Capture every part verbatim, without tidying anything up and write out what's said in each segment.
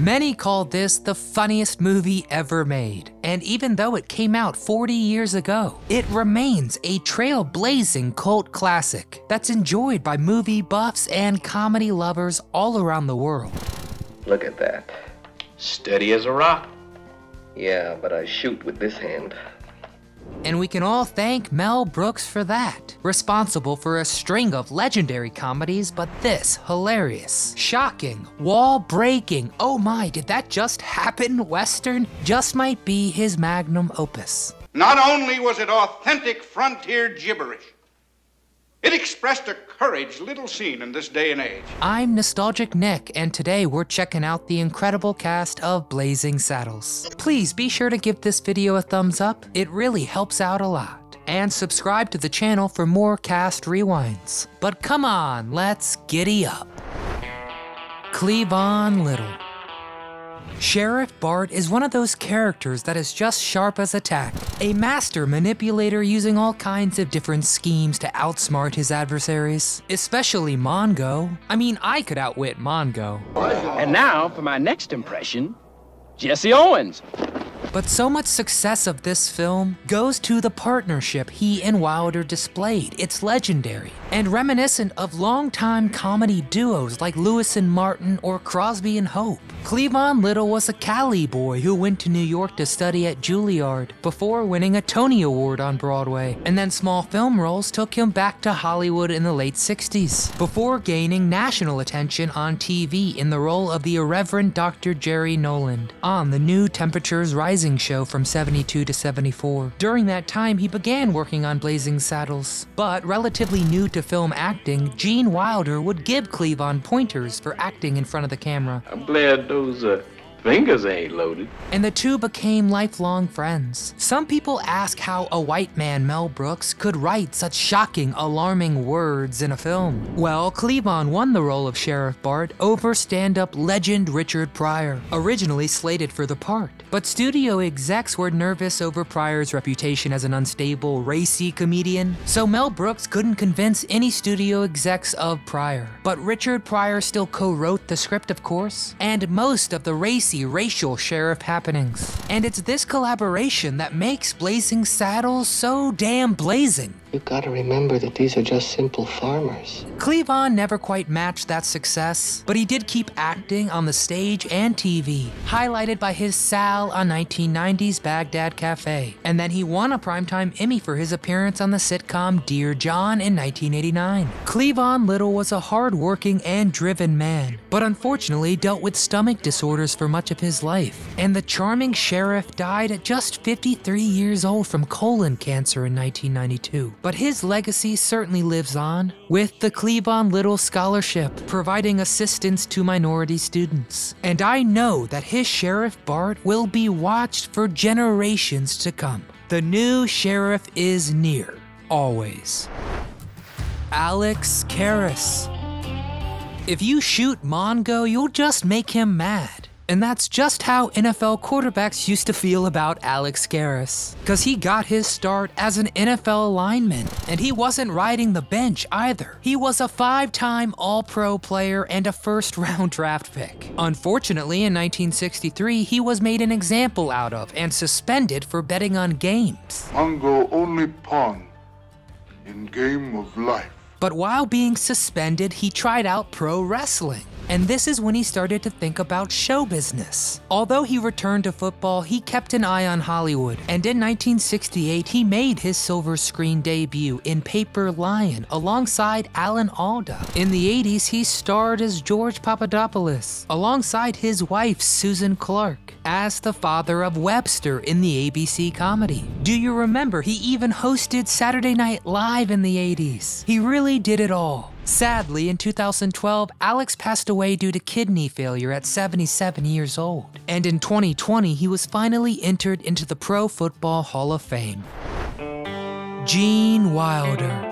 Many called this the funniest movie ever made, and even though it came out forty years ago, it remains a trailblazing cult classic that's enjoyed by movie buffs and comedy lovers all around the world. Look at that. Steady as a rock. Yeah, but I shoot with this hand. And we can all thank Mel Brooks for that, responsible for a string of legendary comedies, but this hilarious, shocking, wall-breaking, oh my, did that just happen Western just might be his magnum opus. Not only was it authentic frontier gibberish, it expressed a courage little seen in this day and age. I'm Nostalgic Nick, and today we're checking out the incredible cast of Blazing Saddles. Please be sure to give this video a thumbs up. It really helps out a lot. And subscribe to the channel for more cast rewinds. But come on, let's giddy up. Cleavon Little. Sheriff Bart is one of those characters that is just sharp as a tack, a master manipulator using all kinds of different schemes to outsmart his adversaries, especially Mongo. I mean, I could outwit Mongo. And now for my next impression, Jesse Owens. But so much success of this film goes to the partnership he and Wilder displayed. It's legendary and reminiscent of longtime comedy duos like Lewis and Martin or Crosby and Hope. Cleavon Little was a Cali boy who went to New York to study at Juilliard before winning a Tony Award on Broadway, and then small film roles took him back to Hollywood in the late sixties, before gaining national attention on T V in the role of the irreverent Doctor Jerry Noland on The New Temperatures Rise show from seventy-two to seventy-four. During that time, he began working on Blazing Saddles, but relatively new to film acting, Gene Wilder would give Cleavon pointers for acting in front of the camera. I'm glad those uh, fingers ain't loaded. And the two became lifelong friends. Some people ask how a white man, Mel Brooks, could write such shocking, alarming words in a film. Well, Cleavon won the role of Sheriff Bart over stand-up legend Richard Pryor, originally slated for the part. But studio execs were nervous over Pryor's reputation as an unstable, racy comedian, so Mel Brooks couldn't convince any studio execs of Pryor. But Richard Pryor still co-wrote the script, of course, and most of the racy racial sheriff happenings. And it's this collaboration that makes Blazing Saddles so damn blazing. You've got to remember that these are just simple farmers. Cleavon never quite matched that success, but he did keep acting on the stage and T V, highlighted by his Sal on nineteen ninety's Baghdad Cafe. And then he won a Primetime Emmy for his appearance on the sitcom Dear John in nineteen eighty-nine. Cleavon Little was a hard-working and driven man, but unfortunately dealt with stomach disorders for much of his life. And the charming sheriff died at just fifty-three years old from colon cancer in nineteen ninety-two. But his legacy certainly lives on, with the Cleavon Little Scholarship providing assistance to minority students. And I know that his Sheriff Bart will be watched for generations to come. The new sheriff is near, always. Alex Karras. If you shoot Mongo, you'll just make him mad. And that's just how N F L quarterbacks used to feel about Alex Karras, because he got his start as an N F L lineman, and he wasn't riding the bench either. He was a five-time All-Pro player and a first-round draft pick. Unfortunately, in nineteen sixty-three, he was made an example out of and suspended for betting on games. Mongo only pawn in game of life. But while being suspended, he tried out pro wrestling. And this is when he started to think about show business. Although he returned to football, he kept an eye on Hollywood. And in nineteen sixty-eight, he made his silver screen debut in Paper Lion alongside Alan Alda. In the eighties, he starred as George Papadopoulos alongside his wife, Susan Clark, as the father of Webster in the A B C comedy. Do you remember? He even hosted Saturday Night Live in the eighties. He really did it all. Sadly, in two thousand twelve, Alex passed away due to kidney failure at seventy-seven years old. And in twenty twenty, he was finally entered into the Pro Football Hall of Fame. Gene Wilder.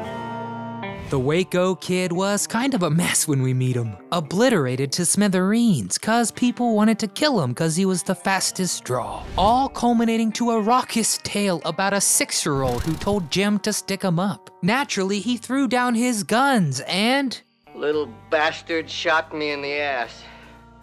The Waco kid was kind of a mess when we meet him, obliterated to smithereens cause people wanted to kill him cause he was the fastest draw, all culminating to a raucous tale about a six-year-old who told Jim to stick him up. Naturally, he threw down his guns and... Little bastard shot me in the ass.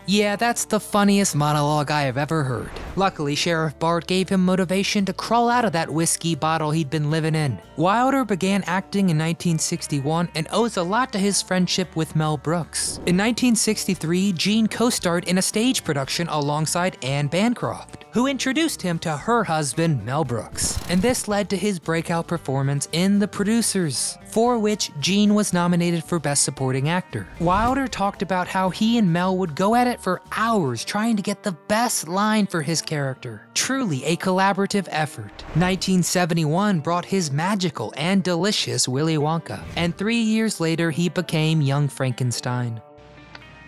Yeah, that's the funniest monologue I have ever heard. Luckily, Sheriff Bard gave him motivation to crawl out of that whiskey bottle he'd been living in. Wilder began acting in nineteen sixty-one and owes a lot to his friendship with Mel Brooks. In nineteen sixty-three, Gene co-starred in a stage production alongside Anne Bancroft, who introduced him to her husband, Mel Brooks. And this led to his breakout performance in The Producers, for which Gene was nominated for Best Supporting Actor. Wilder talked about how he and Mel would go at it for hours trying to get the best line for his character. Truly a collaborative effort. nineteen seventy-one brought his magical and delicious Willy Wonka, and three years later he became Young Frankenstein.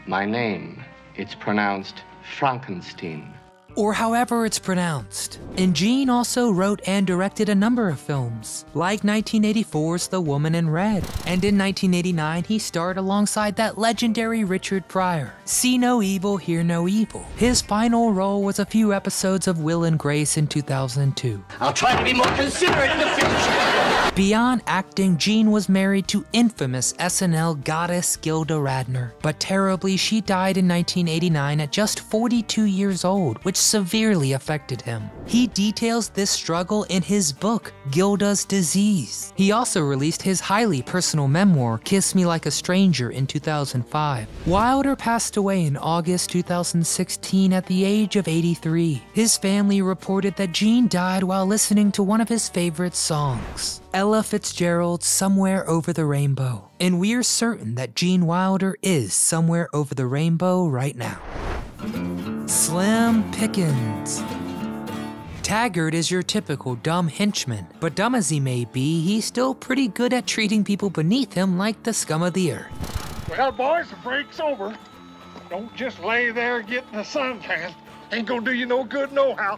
My name, it's pronounced Frankenstein, or however it's pronounced. And Gene also wrote and directed a number of films, like nineteen eighty-four's The Woman in Red. And in nineteen eighty-nine, he starred alongside that legendary Richard Pryor. See No Evil, Hear No Evil. His final role was a few episodes of Will and Grace in two thousand two. I'll try to be more considerate in the future. Beyond acting, Gene was married to infamous S N L goddess Gilda Radner. But terribly, she died in nineteen eighty-nine at just forty-two years old, which severely affected him. He details this struggle in his book, Gilda's Disease. He also released his highly personal memoir, Kiss Me Like a Stranger, in two thousand five. Wilder passed away in August two thousand sixteen at the age of eighty-three. His family reported that Gene died while listening to one of his favorite songs, Ella Fitzgerald's Somewhere Over the Rainbow. And we're certain that Gene Wilder is somewhere over the rainbow right now. Slim Pickens. Taggart is your typical dumb henchman, but dumb as he may be, he's still pretty good at treating people beneath him like the scum of the earth. Well, boys, the break's over. Don't just lay there getting a suntan. Ain't gonna do you no good nohow.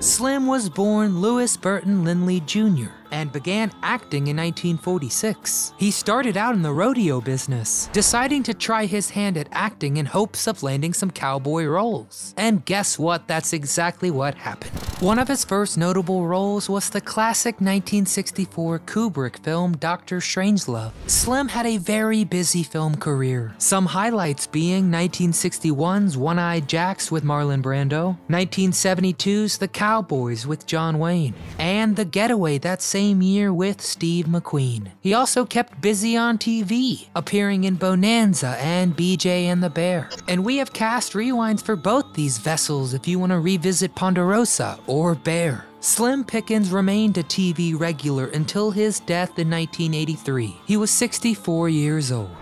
Slim was born Lewis Burton Lindley Junior and began acting in nineteen forty-six. He started out in the rodeo business, deciding to try his hand at acting in hopes of landing some cowboy roles. And guess what? That's exactly what happened. One of his first notable roles was the classic nineteen sixty-four Kubrick film, Doctor Strangelove. Slim had a very busy film career, some highlights being nineteen sixty-one's One-Eyed Jacks with Marlon Brando, nineteen seventy-two's The Cowboys with John Wayne, and The Getaway that same Same year with Steve McQueen. He also kept busy on T V, appearing in Bonanza and B J and the Bear. And we have cast rewinds for both these vessels if you want to revisit Ponderosa or Bear. Slim Pickens remained a T V regular until his death in nineteen eighty-three. He was sixty-four years old.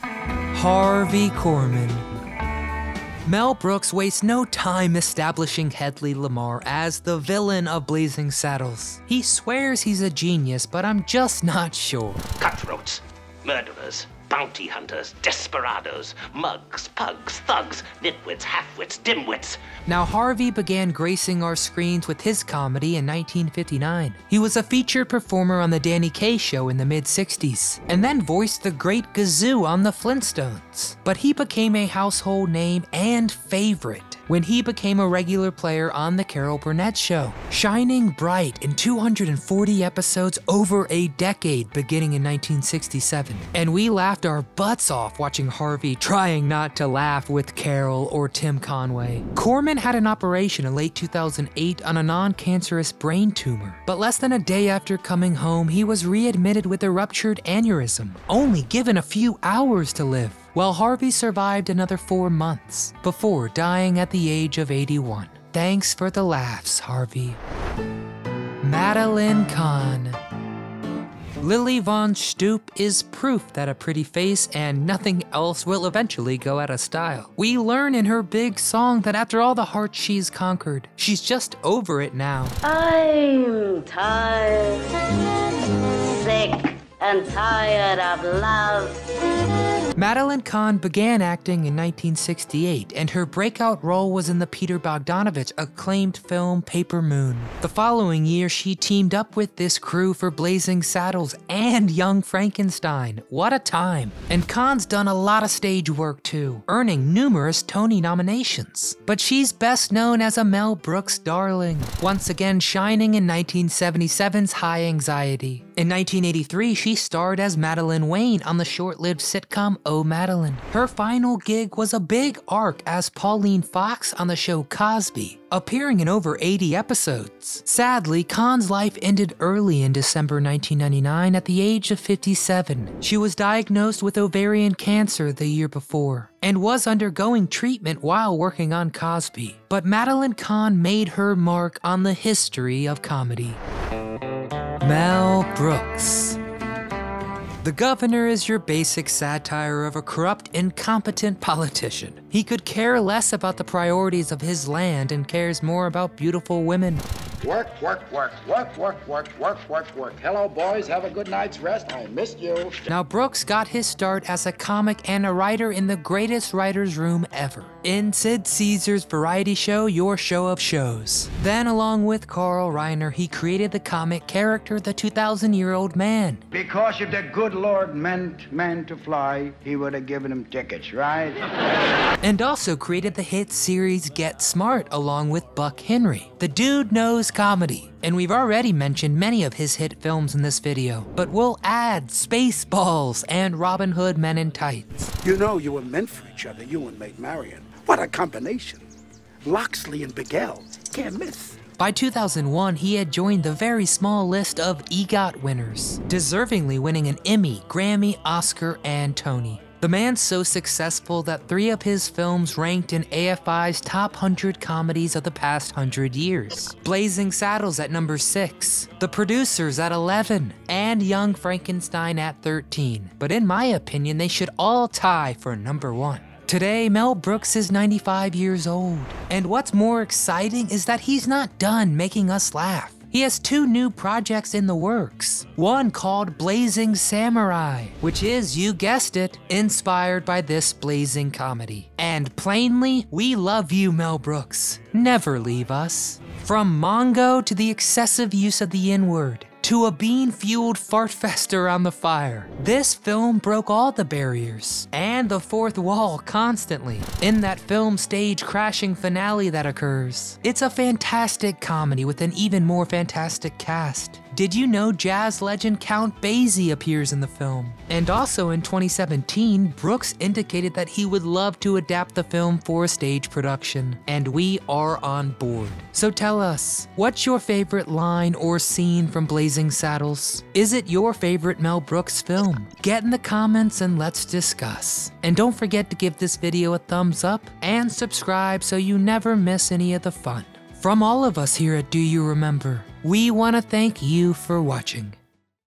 Harvey Korman. Mel Brooks wastes no time establishing Hedley Lamar as the villain of Blazing Saddles. He swears he's a genius, but I'm just not sure. Cutthroats, murderers, bounty hunters, desperados, mugs, pugs, thugs, nitwits, halfwits, dimwits. Now, Harvey began gracing our screens with his comedy in nineteen fifty-nine. He was a featured performer on The Danny Kaye Show in the mid sixties, and then voiced the Great Gazoo on The Flintstones. But he became a household name and favorite when he became a regular player on The Carol Burnett Show, shining bright in two hundred forty episodes over a decade beginning in nineteen sixty-seven. And we laughed our butts off watching Harvey trying not to laugh with Carol or Tim Conway. Korman had an operation in late two thousand eight on a non-cancerous brain tumor, but less than a day after coming home, he was readmitted with a ruptured aneurysm, only given a few hours to live. Well, Harvey survived another four months before dying at the age of eighty-one. Thanks for the laughs, Harvey. Madeline Kahn. Lily von Stoop is proof that a pretty face and nothing else will eventually go out of style. We learn in her big song that after all the heart she's conquered, she's just over it now. I'm tired, sick and tired of love. Madeline Kahn began acting in nineteen sixty-eight, and her breakout role was in the Peter Bogdanovich acclaimed film Paper Moon. The following year, she teamed up with this crew for Blazing Saddles and Young Frankenstein. What a time. And Kahn's done a lot of stage work too, earning numerous Tony nominations. But she's best known as a Mel Brooks darling, once again shining in nineteen seventy-seven's High Anxiety. In nineteen eighty-three, she starred as Madeline Wayne on the short-lived sitcom oh Madeline. Her final gig was a big arc as Pauline Fox on the show Cosby, appearing in over eighty episodes. Sadly, Kahn's life ended early in December nineteen ninety-nine at the age of fifty-seven. She was diagnosed with ovarian cancer the year before and was undergoing treatment while working on Cosby. But Madeline Kahn made her mark on the history of comedy. Mel Brooks. The Governor is your basic satire of a corrupt, incompetent politician. He could care less about the priorities of his land and cares more about beautiful women. Work, work, work, work, work, work, work, work, work. Hello, boys. Have a good night's rest. I missed you. Now, Brooks got his start as a comic and a writer in the greatest writer's room ever, in Sid Caesar's variety show, Your Show of Shows. Then, along with Carl Reiner, he created the comic character, the two thousand year old man. Because if the good Lord meant man to fly, he would have given him tickets, right? And also created the hit series Get Smart, along with Buck Henry. The dude knows comedy, and we've already mentioned many of his hit films in this video, but we'll add Spaceballs and Robin Hood Men in Tights. You know, you were meant for each other, you and Maid Marian. What a combination. Loxley and Bigel, can't miss. By two thousand one, he had joined the very small list of EGOT winners, deservingly winning an Emmy, Grammy, Oscar, and Tony. The man's so successful that three of his films ranked in A F I's top one hundred comedies of the past one hundred years. Blazing Saddles at number six, The Producers at eleven, and Young Frankenstein at thirteen. But in my opinion, they should all tie for number one. Today, Mel Brooks is ninety-five years old. And what's more exciting is that he's not done making us laugh. He has two new projects in the works, one called Blazing Samurai, which is, you guessed it, inspired by this blazing comedy. And plainly, we love you, Mel Brooks. Never leave us. From Mongo to the excessive use of the N-word, to a bean-fueled fart-fest around the fire, this film broke all the barriers and the fourth wall constantly. In that film stage crashing finale that occurs, it's a fantastic comedy with an even more fantastic cast. Did you know jazz legend Count Basie appears in the film? And also in twenty seventeen, Brooks indicated that he would love to adapt the film for a stage production, and we are on board. So tell us, what's your favorite line or scene from Blazing Saddles? Is it your favorite Mel Brooks film? Get in the comments and let's discuss. And don't forget to give this video a thumbs up and subscribe so you never miss any of the fun. From all of us here at Do You Remember, we want to thank you for watching.